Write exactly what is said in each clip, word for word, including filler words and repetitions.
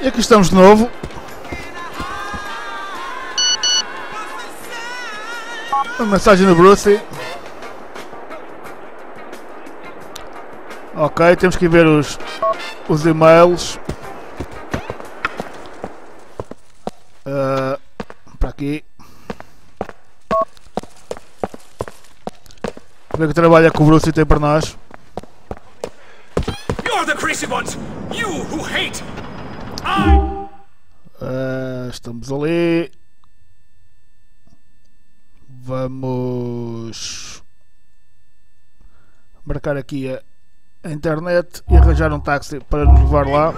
E aqui estamos de novo. A mensagem do Bruce. Ok, temos que ver os, os e-mails. Uh, para aqui. Como é que trabalha com o Bruce e tem para nós? Uh, estamos ali. Vamos marcar aqui a internet e arranjar um táxi para nos levar lá.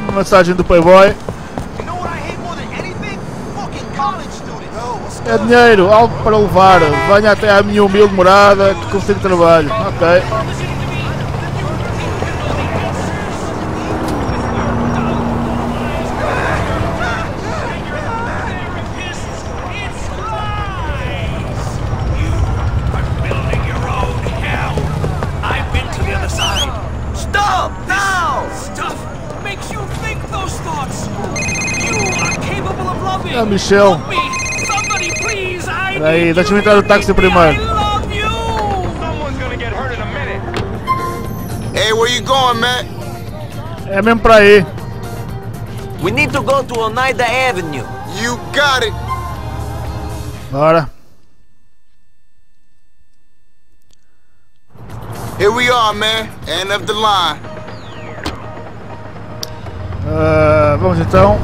Uma mensagem do Playboy. É dinheiro, algo para levar. Venha até à minha humilde morada que consigo trabalho. Ok. Ah, Michel. Peraí, deixa eu entrar no táxi primeiro. Hey, where you going, man? É mesmo pra aí. We need to go to Oneida Avenue. You got it. Bora. Here we are, man. End of the line. Uh, vamos então.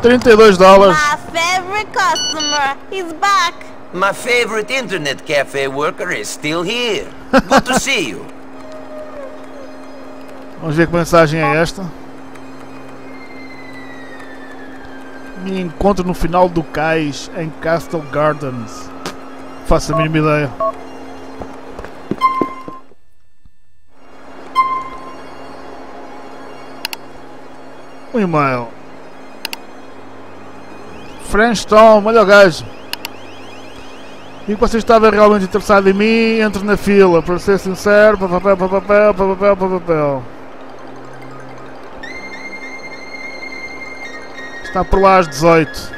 trinta e dois dólares. My favorite customer is back. My favorite internet cafe worker is still here. Good to see you. Vamos ver que mensagem é esta. Me encontro no final do cais em Castle Gardens. Faço a mínima ideia. Um e-mail. French Tom, olha o gajo. E que você estava realmente interessado em mim, entre na fila, para ser sincero, papapel, papapel, papapel, papapel. Está por lá às dezoito.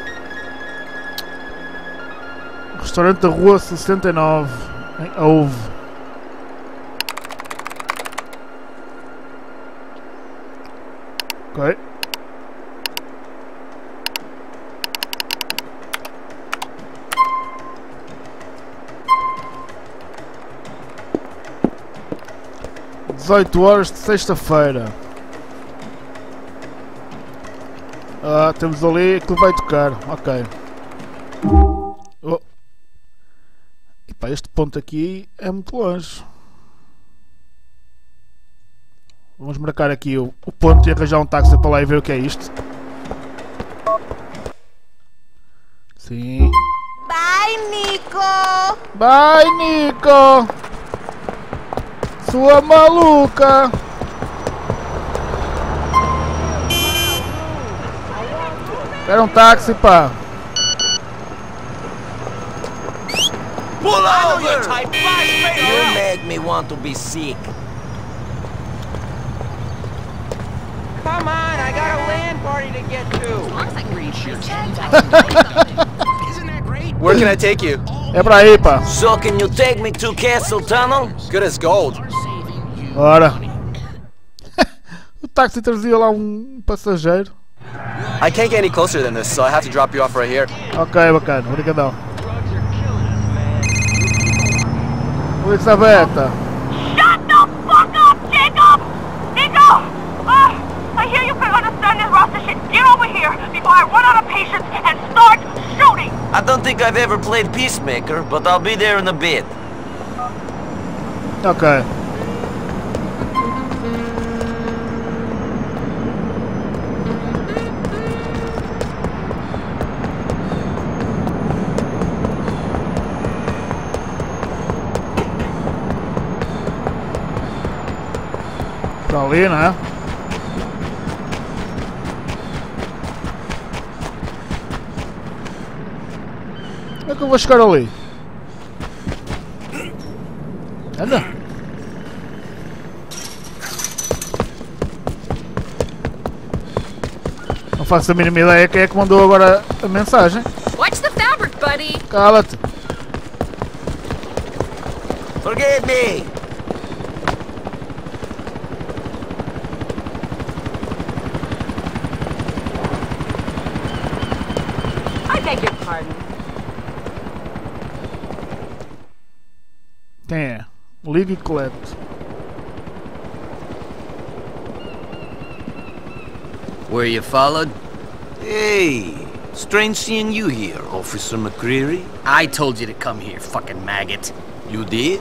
Restaurante da Rua sessenta e nove, em Houve. Ok. dezoito horas de sexta-feira. Ah, temos ali que vai tocar. Ok. Oh. E para este ponto aqui é muito longe. Vamos marcar aqui o, o ponto e arranjar um táxi para lá e ver o que é isto. Sim. Bye, Nico! Bye, Nico! Sua maluca! Era um táxi, pá! Pull over! You make me want to be sick. Come on, I got a land party to get to. Isn't that great? Where can I take you? É pra aí, pá! So can you take me to Castle Tunnel? Good as gold. Ora. O táxi trazia lá um passageiro. I can't get any closer than this, so I have to drop you off right here. Ok, bacana. Obrigadão. Elizabeta. Shut the fuck up, Jacob! Nico! Uh, I hear you forgot to stand and roster shit. Get over here before I run out of patience and start shooting! I don't think I've ever played Peacemaker, but I'll be there in a bit. Ok. Para ali, não é? Como é que eu vou chegar ali? Hello. Não faço a mínima ideia quem é que mandou agora a mensagem. Watch the fabric, buddy. Cala-te. Forgive me. I beg your pardon. Quem é? Ligue e colete. Were you followed? Hey, strange seeing you here, Officer McCreary. I told you to come here, fucking maggot. You did?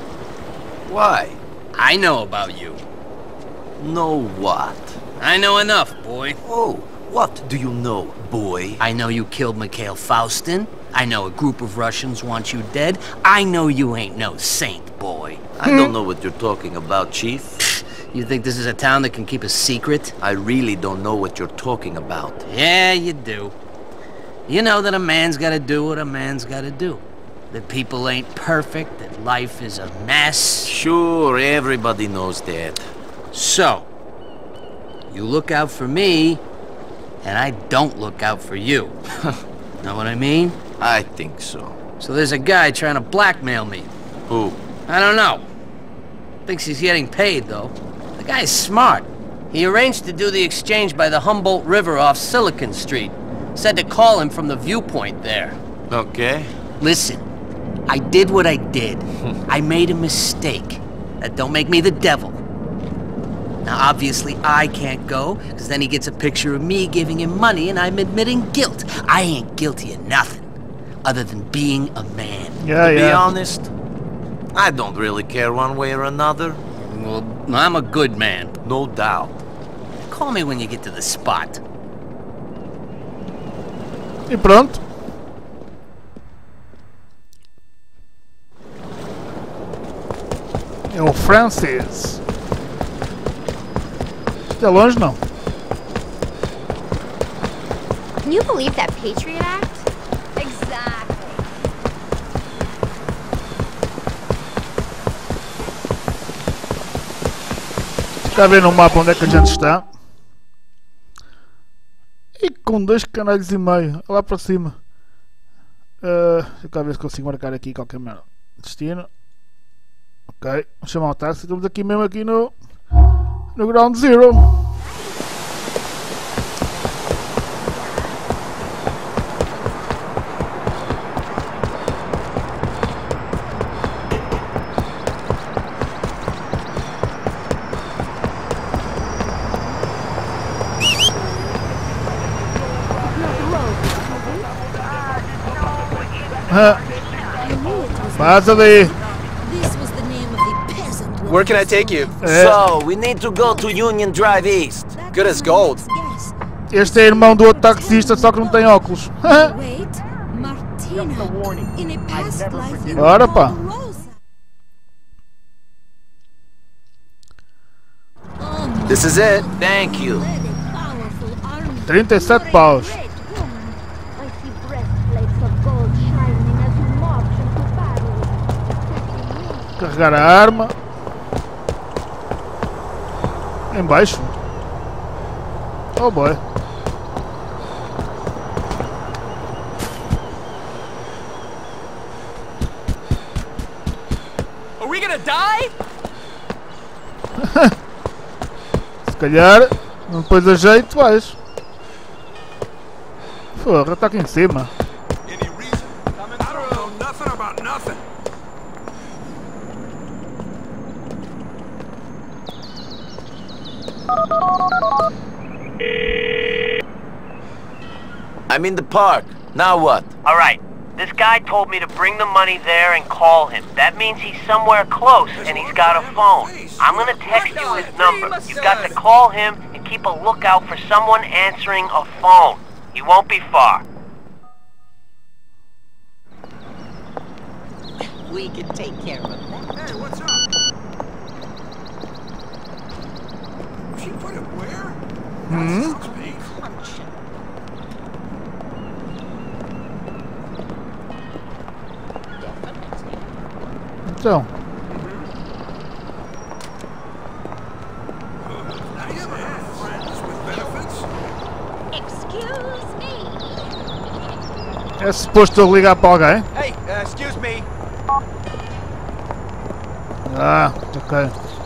Why? I know about you. Know what? I know enough, boy. Oh, what do you know, boy? I know you killed Mikhail Faustin. I know a group of Russians want you dead. I know you ain't no saint, boy. I don't know what you're talking about, Chief. You think this is a town that can keep a secret? I really don't know what you're talking about. Yeah, you do. You know that a man's gotta do what a man's gotta do. That people ain't perfect, that life is a mess. Sure, everybody knows that. So, you look out for me, and I don't look out for you. Know what I mean? I think so. So there's a guy trying to blackmail me. Who? I don't know. Thinks he's getting paid, though. The guy's smart. He arranged to do the exchange by the Humboldt River off Silicon Street. Said to call him from the viewpoint there. Okay. Listen, I did what I did. I made a mistake. That don't make me the devil. Now, obviously, I can't go, because then he gets a picture of me giving him money, and I'm admitting guilt. I ain't guilty of nothing, other than being a man. Yeah, to yeah. be honest, I don't really care one way or another. Well, I'm a good man. No doubt. Call me when you get to the spot. E pronto. É o Francis. É longe, não. Can you believe that Patriot Act? Exactly. Está vendo o mapa onde é que a gente está? E com dois canalhos e meio, lá para cima. Uh, deixa eu ver se consigo marcar aqui qualquer merda. Destino. Ok, vamos chamar o táxi. Estamos aqui mesmo aqui no... no Ground Zero. Passa daí. Where can I take you? So, we need to go to Union Drive East. Good as gold. Este é irmão do outro taxista, só que não tem óculos. Bora, pá. This is it. Thank you. trinta e sete paus. Carregar a arma. Em baixo. Oh boy. Are we gonna die? Se calhar depois a jeito vais. Porra, tá aqui em cima. I'm in the park. Now what? All right. This guy told me to bring the money there and call him. That means he's somewhere close and he's got a phone. I'm gonna text you his number. You've got to call him and keep a lookout for someone answering a phone. You won't be far. We can take care of that. Hey, what's up? She put it where? Hmm? Então, É suposto ligar para alguém? Hey, uh, excuse me. Ah, ok.